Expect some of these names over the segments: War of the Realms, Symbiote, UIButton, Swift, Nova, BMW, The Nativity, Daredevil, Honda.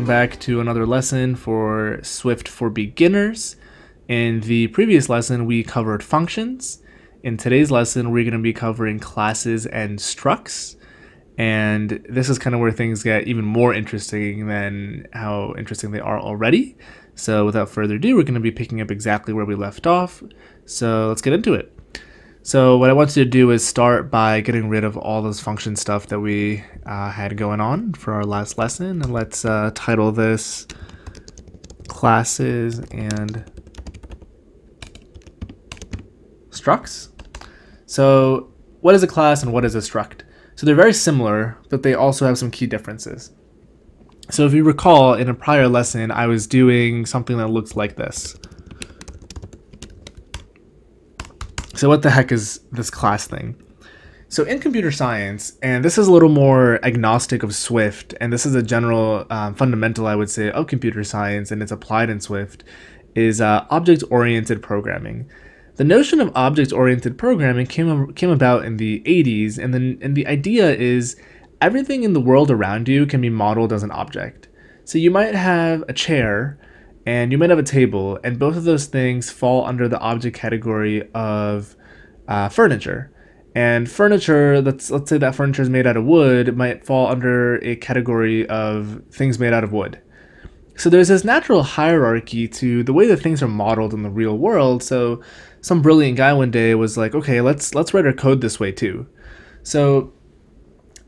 Welcome back to another lesson for Swift for Beginners. In the previous lesson, we covered functions. In today's lesson, we're going to be covering classes and structs. And this is kind of where things get even more interesting than how interesting they are already. So without further ado, we're going to be picking up exactly where we left off. So let's get into it. So what I want you to do is start by getting rid of all those function stuff that we had going on for our last lesson. And let's title this classes and structs. So what is a class and what is a struct? So they're very similar, but they also have some key differences. So if you recall, in a prior lesson, I was doing something that looks like this. So what the heck is this class thing? So in computer science, and this is a little more agnostic of Swift, and this is a general fundamental, I would say, of computer science, and it's applied in Swift, is object-oriented programming. The notion of object-oriented programming came about in the 80s, and the idea is everything in the world around you can be modeled as an object. So you might have a chair, and you might have a table, and both of those things fall under the object category of furniture. And furniture, let's say that furniture is made out of wood, it might fall under a category of things made out of wood. So there's this natural hierarchy to the way that things are modeled in the real world. So some brilliant guy one day was like, okay, let's write our code this way too. So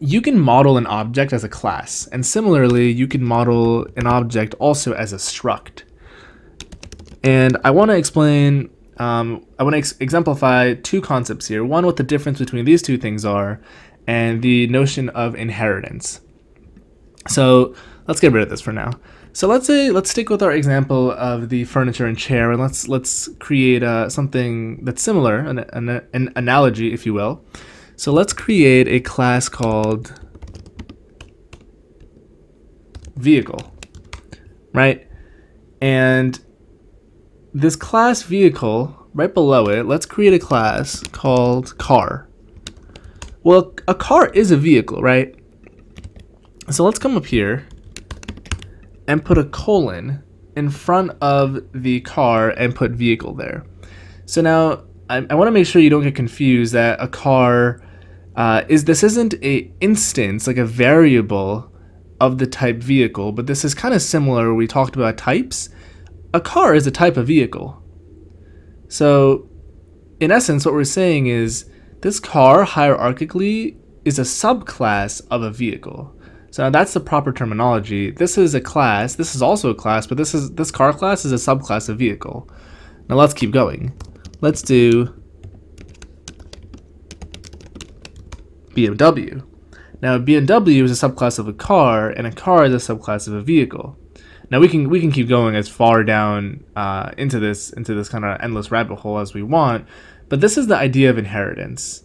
you can model an object as a class, and similarly, you can model an object also as a struct. And I want to explain, exemplify two concepts here. One, what the difference between these two things are, and the notion of inheritance. So let's get rid of this for now. So let's stick with our example of the furniture and chair, and let's create something that's similar, an analogy, if you will. So let's create a class called vehicle, right? And this class vehicle, right below it, let's create a class called car. Well, a car is a vehicle, right? So let's come up here and put a colon in front of the car and put vehicle there. So now I want to make sure you don't get confused that a car isn't a instance, like a variable of the type vehicle, but this is kind of similar where we talked about types. A car is a type of vehicle. So in essence, what we're saying is this car hierarchically is a subclass of a vehicle. So now that's the proper terminology. This is a class, this is also a class, but this car class is a subclass of vehicle. Now let's keep going. Let's do BMW. Now BMW is a subclass of a car, and a car is a subclass of a vehicle. Now we can keep going as far down into this kind of endless rabbit hole as we want, but this is the idea of inheritance.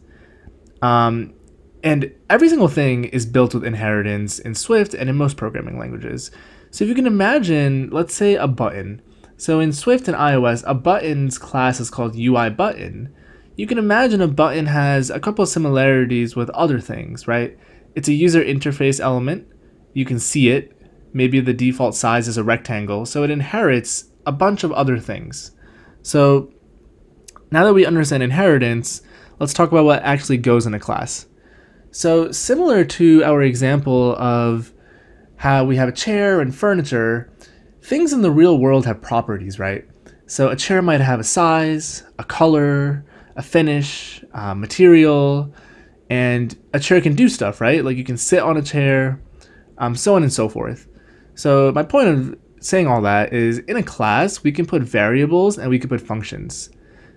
And every single thing is built with inheritance in Swift and in most programming languages. So if you can imagine, let's say a button. So in Swift and iOS, a button's class is called UIButton. You can imagine a button has a couple similarities with other things, right? It's a user interface element. You can see it. Maybe the default size is a rectangle, so it inherits a bunch of other things. So now that we understand inheritance, let's talk about what actually goes in a class. So similar to our example of how we have a chair and furniture, things in the real world have properties, right? So a chair might have a size, a color, a finish, material, and a chair can do stuff, right? Like you can sit on a chair, so on and so forth. So my point of saying all that is in a class, we can put variables and we can put functions.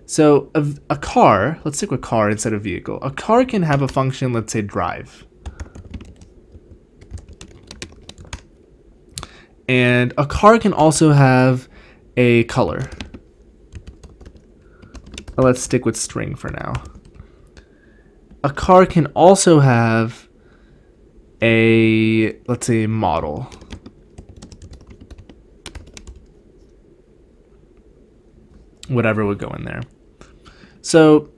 So a car, let's stick with car instead of vehicle. A car can have a function, let's say drive. And a car can also have a color. Well, let's stick with string for now. A car can also have a, let's say, model. Whatever would go in there. So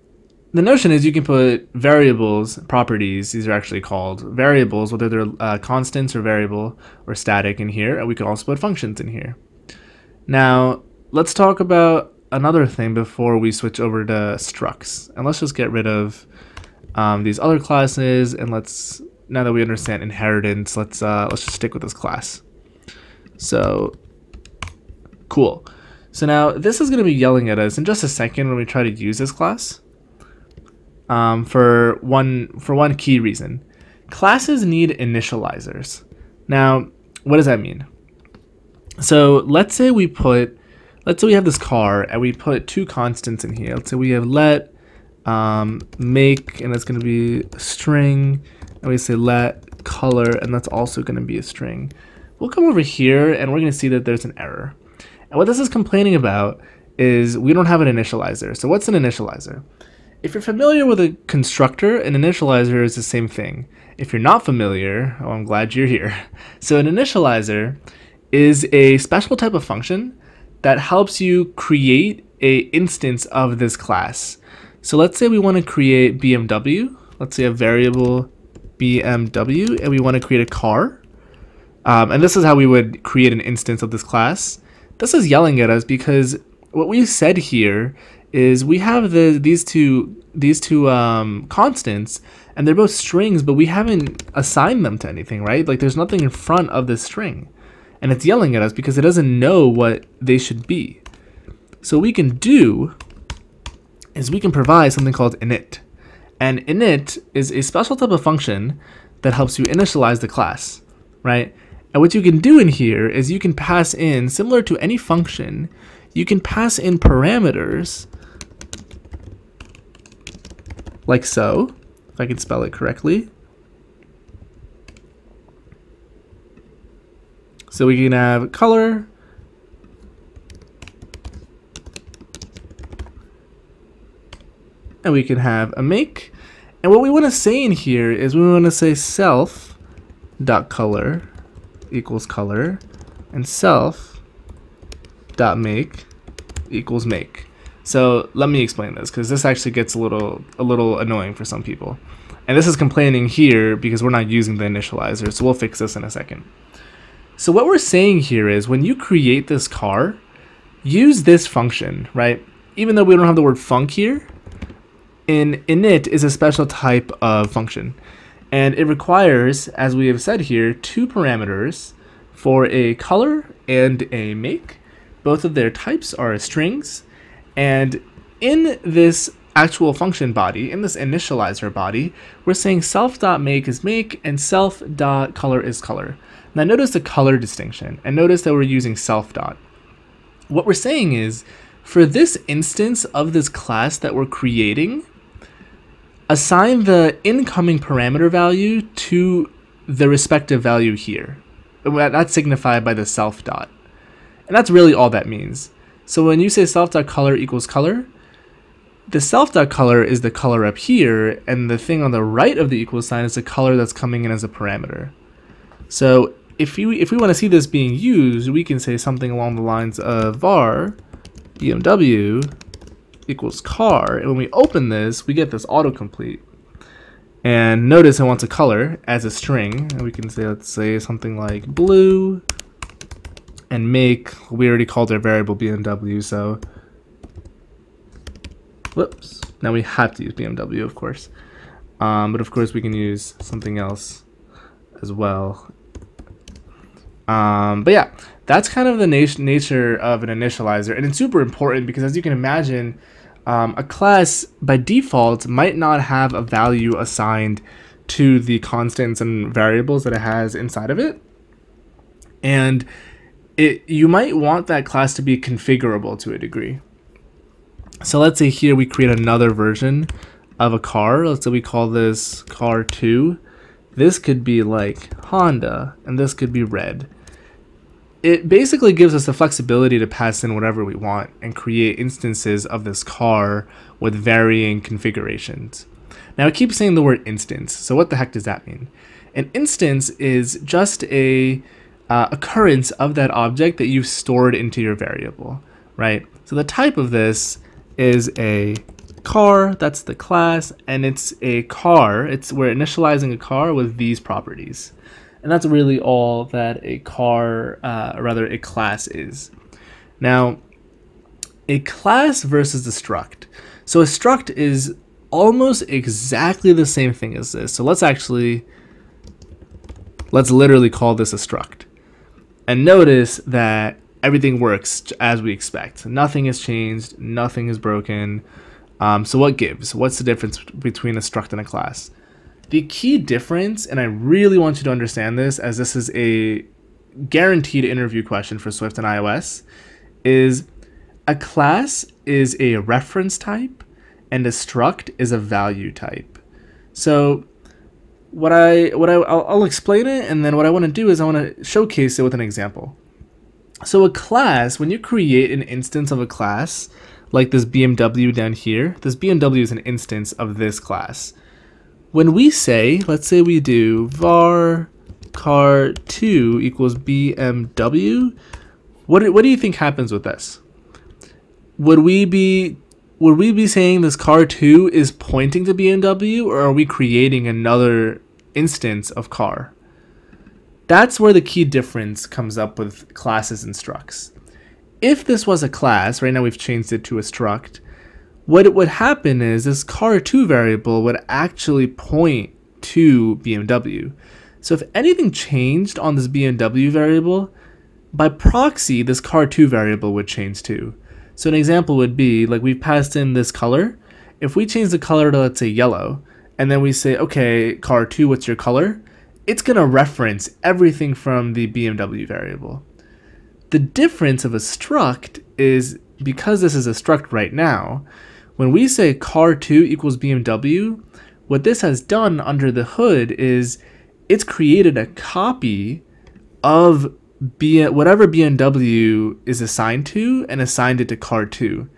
the notion is you can put variables, properties, these are actually called variables, whether they're constants or variable or static in here, and we could also put functions in here. Now, let's talk about another thing before we switch over to structs. And let's just get rid of these other classes, and let's, now that we understand inheritance, let's just stick with this class. So, cool. So now, this is gonna be yelling at us in just a second when we try to use this class. For one key reason. Classes need initializers. Now, what does that mean? So let's say we have this car and we put two constants in here. Let's say we have let make, and that's going to be a string, and we say let color, and that's also going to be a string. We'll come over here and we're going to see that there's an error. And what this is complaining about is we don't have an initializer. So what's an initializer? If you're familiar with a constructor, an initializer is the same thing. If you're not familiar, oh, I'm glad you're here. So an initializer is a special type of function that helps you create an instance of this class. So let's say we want to create BMW. Let's say a variable BMW, and we want to create a car. And this is how we would create an instance of this class. This is yelling at us because what we said here is we have these two constants, and they're both strings, but we haven't assigned them to anything, right? Like there's nothing in front of this string, and it's yelling at us because it doesn't know what they should be. So what we can do is we can provide something called init, and init is a special type of function that helps you initialize the class, right? And what you can do in here is you can pass in, similar to any function, you can pass in parameters like so, if I can spell it correctly. So we can have color, and we can have a make. And what we want to say in here is we want to say self.color equals color, and self.make equals make. So let me explain this, because this actually gets a little annoying for some people. And this is complaining here because we're not using the initializer, so we'll fix this in a second. So what we're saying here is when you create this car, use this function, right? Even though we don't have the word func here, an init is a special type of function. And it requires, as we have said here, two parameters for a color and a make. Both of their types are strings, and in this actual function body, in this initializer body, we're saying self.make is make and self.color is color. Now notice the color distinction, and notice that we're using self. What we're saying is, for this instance of this class that we're creating, assign the incoming parameter value to the respective value here. That's signified by the self. And that's really all that means. So when you say self.color equals color, the self.color is the color up here, and the thing on the right of the equal sign is the color that's coming in as a parameter. So if we want to see this being used, we can say something along the lines of var BMW equals car, and when we open this, we get this autocomplete. And notice it wants a color as a string, and we can say, let's say something like blue, and make, we already called our variable BMW, so whoops, now we have to use BMW, of course, but of course we can use something else as well. But yeah, that's kind of the nature of an initializer, and it's super important because, as you can imagine, a class by default might not have a value assigned to the constants and variables that it has inside of it, and you might want that class to be configurable to a degree. So let's say here we create another version of a car. Let's say we call this car 2. This could be like Honda, and this could be red. It basically gives us the flexibility to pass in whatever we want and create instances of this car with varying configurations. Now I keep saying the word instance, so what the heck does that mean? An instance is just a occurrence of that object that you've stored into your variable, right? So the type of this is a car, that's the class, and it's a car. We're initializing a car with these properties. And that's really all that a car, or rather a class is. Now, a class versus a struct. So a struct is almost exactly the same thing as this. So let's literally call this a struct. And notice that everything works as we expect. Nothing has changed, nothing is broken. So what gives? What's the difference between a struct and a class? The key difference, and I really want you to understand this, as this is a guaranteed interview question for Swift and iOS, is a class is a reference type and a struct is a value type. So I'll explain it, and then what I want to do is I want to showcase it with an example. So a class, when you create an instance of a class, like this BMW down here, this BMW is an instance of this class. When we say, let's say we do var car2 equals BMW, what do you think happens with this? Would we be saying this car2 is pointing to BMW, or are we creating another instance of car? That's where the key difference comes up with classes and structs. If this was a class, right now we've changed it to a struct, what would happen is this car2 variable would actually point to BMW. So if anything changed on this BMW variable, by proxy, this car2 variable would change too. So an example would be, like, we've passed in this color. If we change the color to, let's say, yellow, and then we say, okay, car2, what's your color? It's going to reference everything from the BMW variable. The difference of a struct is, because this is a struct right now, when we say car2 equals BMW, what this has done under the hood is it's created a copy of whatever BMW is assigned to and assigned it to car2.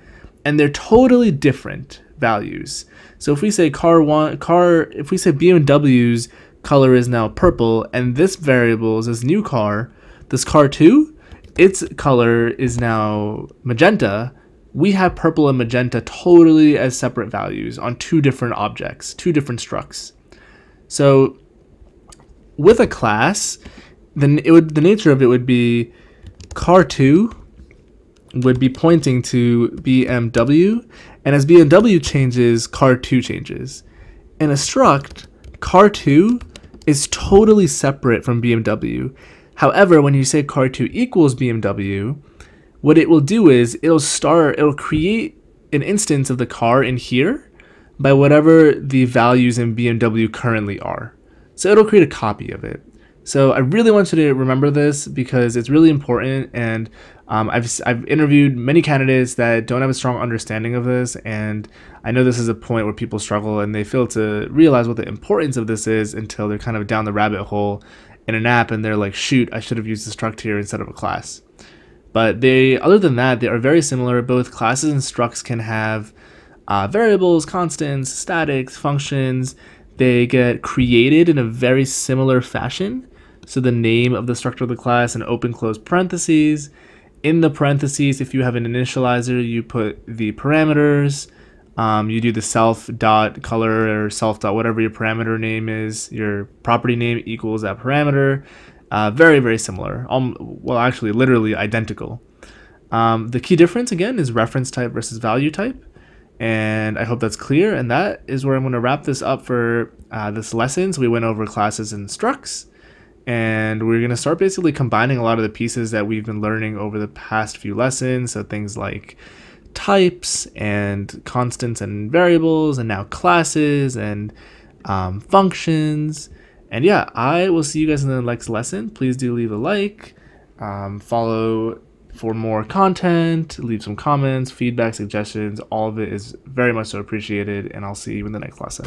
And they're totally different values. So if we say BMW's color is now purple, and this variable is this new car, this car2, its color is now magenta, we have purple and magenta totally as separate values on two different objects, two different structs. So with a class, then the nature of it would be car2 would be pointing to BMW, and as BMW changes, car2 changes. In a struct, car2 is totally separate from BMW. However, when you say car2 equals BMW, what it will do is it'll create an instance of the car in here by whatever the values in BMW currently are. So it'll create a copy of it. So I really want you to remember this because it's really important, and I've interviewed many candidates that don't have a strong understanding of this, and I know this is a point where people struggle and they fail to realize what the importance of this is until they're kind of down the rabbit hole in an app and they're like, shoot, I should have used a struct here instead of a class. But other than that, they are very similar. Both classes and structs can have variables, constants, statics, functions. They get created in a very similar fashion. So the name of the structure of the class and open close parentheses. In the parentheses, if you have an initializer, you put the parameters. You do the self.color or self.whatever your parameter name is. Your property name equals that parameter. Very, very similar. Well, actually, literally identical. The key difference, again, is reference type versus value type. And I hope that's clear. And that is where I'm going to wrap this up for this lesson. So we went over classes and structs. And we're going to start basically combining a lot of the pieces that we've been learning over the past few lessons. So things like types and constants and variables, and now classes and functions. And yeah, I will see you guys in the next lesson. Please do leave a like, follow for more content, leave some comments, feedback, suggestions. All of it is very much so appreciated, and I'll see you in the next lesson.